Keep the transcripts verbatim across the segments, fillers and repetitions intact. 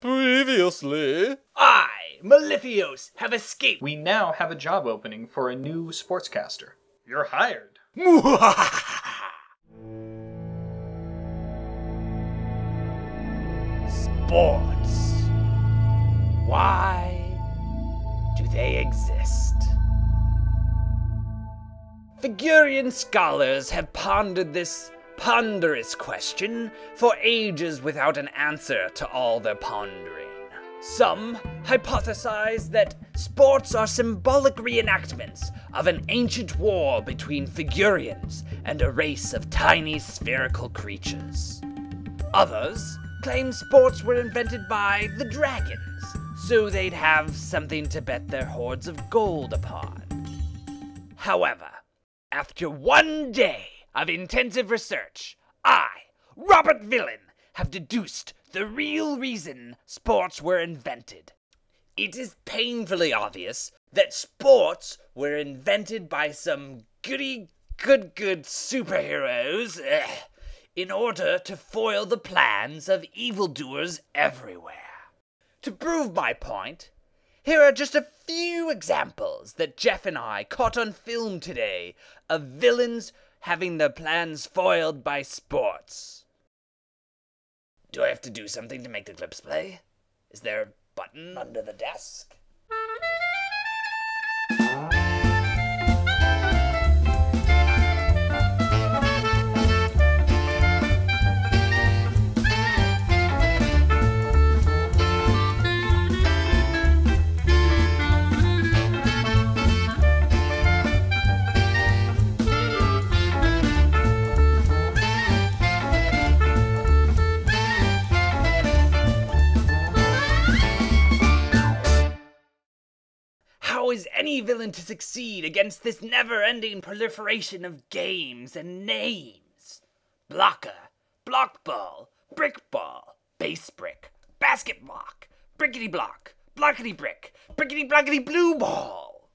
Previously, I, Malifios, have escaped. We now have a job opening for a new sportscaster. You're hired. Sports. Why do they exist? Figurian scholars have pondered this ponderous question for ages without an answer to all their pondering. Some hypothesize that sports are symbolic reenactments of an ancient war between Figurians and a race of tiny spherical creatures. Others claim sports were invented by the dragons, so they'd have something to bet their hoards of gold upon. However, after one day of intensive research, I, Robert Vylan, have deduced the real reason sports were invented. It is painfully obvious that sports were invented by some goody good good superheroes ugh, in order to foil the plans of evildoers everywhere. To prove my point, here are just a few examples that Jeff and I caught on film today of villains having their plans foiled by sports. Do I have to do something to make the clips play? Is there a button under the desk? How is any villain to succeed against this never-ending proliferation of games and names? Blocker, block ball, brick ball, base brick, basket block, brickety block, blockety brick, brickety blockety blue ball.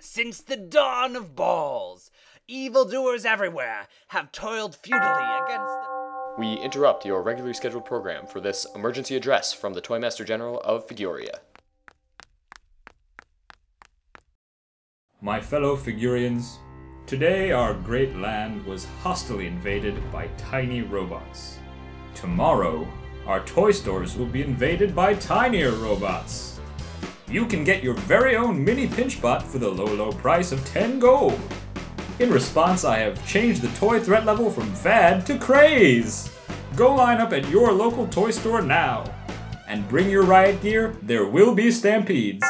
Since the dawn of balls, evildoers everywhere have toiled futilely against the... We interrupt your regularly scheduled program for this emergency address from the Toymaster General of Figuria. My fellow Figurians, today our great land was hostily invaded by tiny robots. Tomorrow, our toy stores will be invaded by tinier robots. You can get your very own mini pinchbot for the low, low price of ten gold. In response, I have changed the toy threat level from fad to craze. Go line up at your local toy store now and bring your riot gear. There will be stampedes.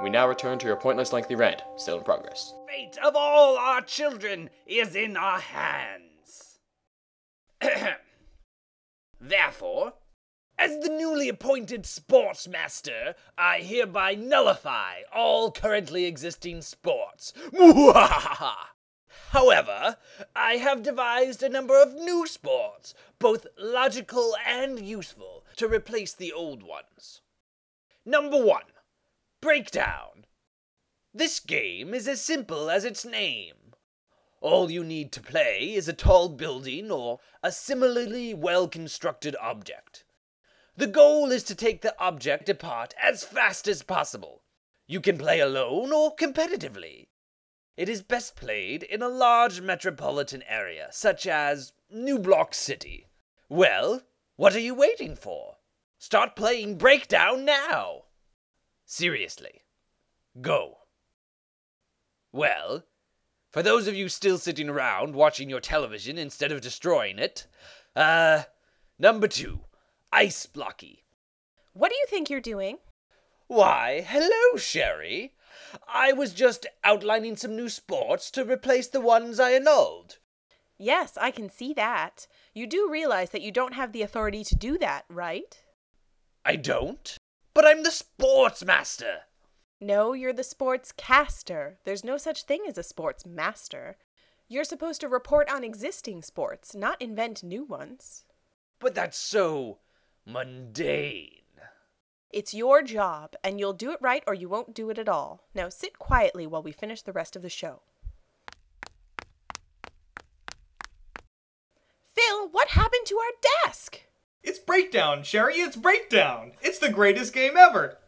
We now return to your pointless lengthy rant, still in progress. Fate of all our children is in our hands. Therefore, as the newly appointed sportsmaster, I hereby nullify all currently existing sports. However, I have devised a number of new sports, both logical and useful, to replace the old ones. Number one. Breakdown. This game is as simple as its name. All you need to play is a tall building or a similarly well-constructed object. The goal is to take the object apart as fast as possible. You can play alone or competitively. It is best played in a large metropolitan area, such as New Block City. Well, what are you waiting for? Start playing Breakdown now! Seriously. Go. Well, for those of you still sitting around watching your television instead of destroying it, uh, number two, ice blocky. What do you think you're doing? Why, hello, Sherry. I was just outlining some new sports to replace the ones I annulled. Yes, I can see that. You do realize that you don't have the authority to do that, right? I don't. But I'm the sportsmaster! No, you're the sportscaster. There's no such thing as a sportsmaster. You're supposed to report on existing sports, not invent new ones. But that's so mundane. It's your job, and you'll do it right or you won't do it at all. Now sit quietly while we finish the rest of the show. Phil, what happened to our desk? It's Breakdown, Sherry, it's Breakdown! It's the greatest game ever!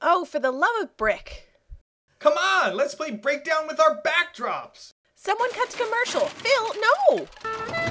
Oh, for the love of brick! Come on, let's play Breakdown with our backdrops! Someone cuts commercial! Phil, no!